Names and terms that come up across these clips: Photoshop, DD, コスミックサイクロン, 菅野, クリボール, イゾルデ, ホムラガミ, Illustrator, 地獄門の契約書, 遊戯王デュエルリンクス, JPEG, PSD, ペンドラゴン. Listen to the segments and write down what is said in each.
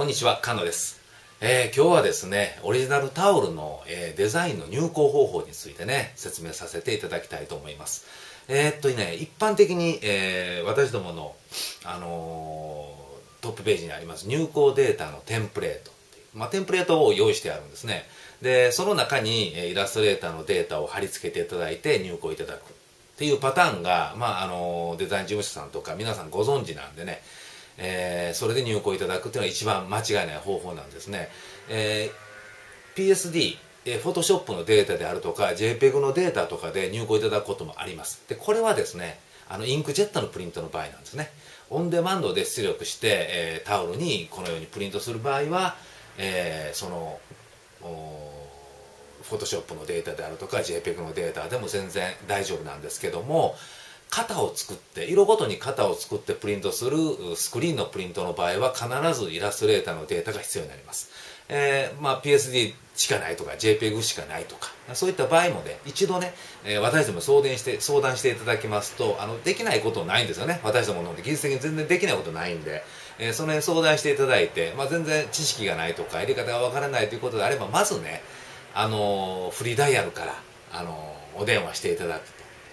こんにちは、菅野です。今日はですね、オリジナルタオルの、デザインの入稿方法についてね、説明させていただきたいと思います。一般的に、私どもの、トップページにあります入稿データのテンプレート。テンプレートを用意してあるんですね。で、その中に、イラストレーターのデータを貼り付けていただいて入稿いただくっていうパターンが、デザイン事務所さんとか皆さんご存知なんでね、それで入稿いただくっていうのは一番間違いない方法なんですね。PSD、Photoshop のデータであるとか JPEG のデータとかで入稿いただくこともあります。でこれはですね、インクジェットのプリントの場合なんですね。オンデマンドで出力して、タオルにこのようにプリントする場合は、Photoshop のデータであるとか JPEG のデータでも全然大丈夫なんですけども、型を作って、色ごとに型を作ってプリントするスクリーンのプリントの場合は必ずイラストレーターのデータが必要になります。PSD しかないとか JPEG しかないとか、そういった場合もね、一度ね、私ども相談していただきますと、できないことないんですよね。私どもの技術的に全然できないことないんで、その辺相談していただいて、全然知識がないとか、やり方がわからないということであれば、まずね、フリーダイヤルから、お電話していただく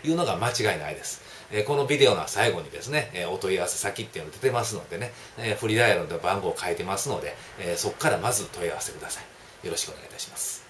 というのが間違いないです。このビデオの最後にですね、お問い合わせ先っていうのが出てますのでね、フリーダイヤルの番号を書いてますので、そこからまず問い合わせください。よろしくお願いいたします。